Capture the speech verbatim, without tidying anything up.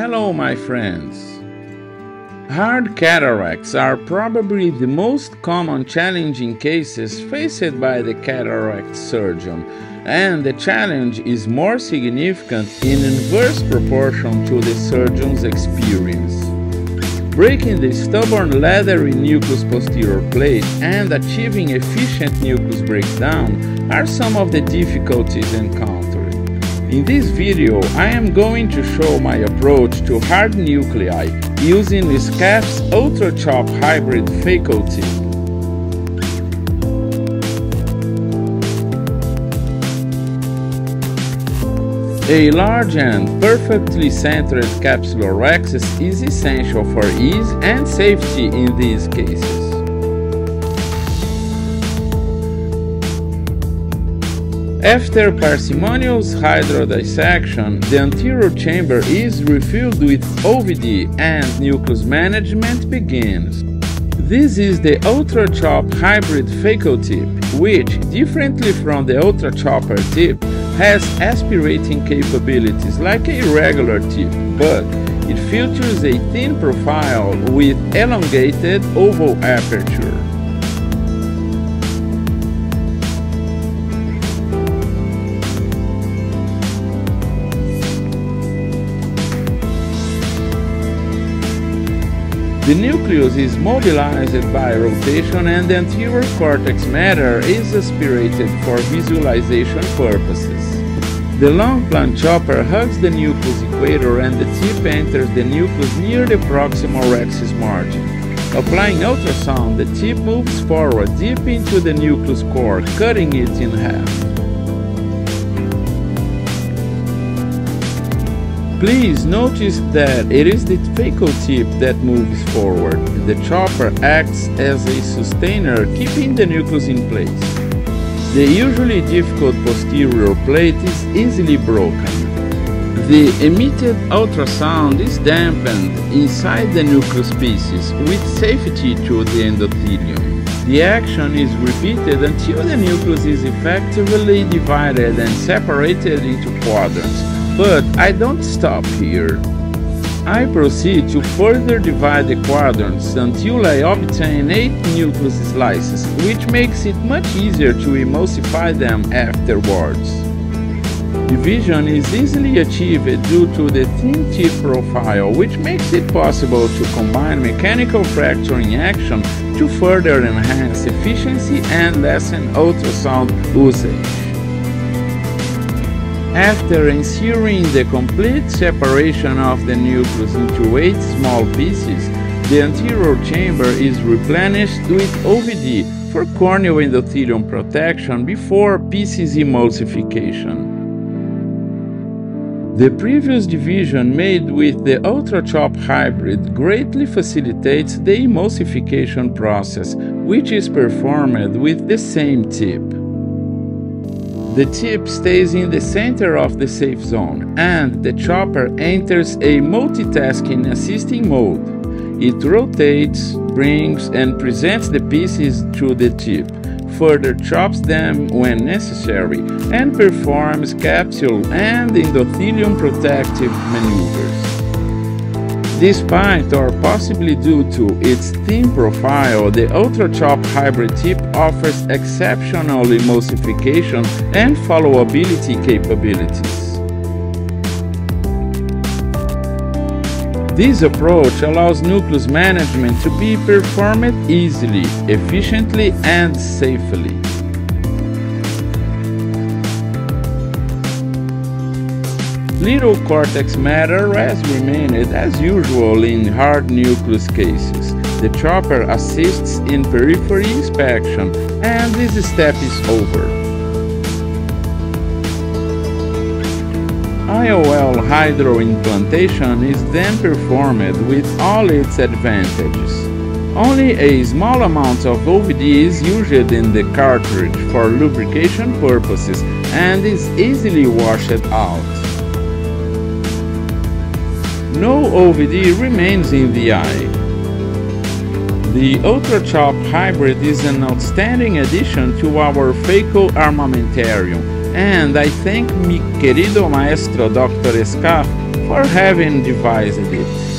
Hello my friends! Hard cataracts are probably the most common challenging cases faced by the cataract surgeon, and the challenge is more significant in inverse proportion to the surgeon's experience. Breaking the stubborn leathery nucleus posterior plate and achieving efficient nucleus breakdown are some of the difficulties encountered. In this video, I am going to show my approach to hard nuclei using Escaf's UltraChopHybrid Faco-tip. A large and perfectly centered capsular rexus is essential for ease and safety in these cases. After parsimonious hydrodissection, the anterior chamber is refilled with O V D and nucleus management begins. This is the UltraChopHybrid Faco-tip, which, differently from the UltraChopper tip, has aspirating capabilities like a regular tip, but it features a thin profile with elongated oval aperture. The nucleus is mobilized by rotation and the anterior cortex matter is aspirated for visualization purposes. The long plan chopper hugs the nucleus equator and the tip enters the nucleus near the proximal rexus margin. Applying ultrasound, the tip moves forward deep into the nucleus core, cutting it in half. Please notice that it is the Faco-tip that moves forward. The chopper acts as a sustainer, keeping the nucleus in place. The usually difficult posterior plate is easily broken. The emitted ultrasound is dampened inside the nucleus species, with safety to the endothelium. The action is repeated until the nucleus is effectively divided and separated into quadrants. But I don't stop here. I proceed to further divide the quadrants until I obtain eight nucleus slices, which makes it much easier to emulsify them afterwards. Division is easily achieved due to the thin tip profile, which makes it possible to combine mechanical fracturing action to further enhance efficiency and lessen ultrasound usage. After ensuring the complete separation of the nucleus into eight small pieces, the anterior chamber is replenished with O V D for corneal endothelium protection before pieces emulsification. The previous division made with the UltraChopHybrid greatly facilitates the emulsification process, which is performed with the same tip. The tip stays in the center of the safe zone, and the chopper enters a multitasking assisting mode. It rotates, brings and presents the pieces to the tip, further chops them when necessary, and performs capsule and endothelium protective maneuvers. Despite or possibly due to its thin profile, the UltraChopHybrid tip offers exceptional emulsification and followability capabilities. This approach allows nucleus management to be performed easily, efficiently, and safely. Little cortex matter has remained as usual in hard nucleus cases. The chopper assists in periphery inspection, and this step is over. I O L hydroimplantation is then performed with all its advantages. Only a small amount of O V D is used in the cartridge for lubrication purposes and is easily washed out. No O V D remains in the eye. The UltraChopHybrid is an outstanding addition to our FACO armamentarium, and I thank mi querido maestro Doctor Escaf for having devised it.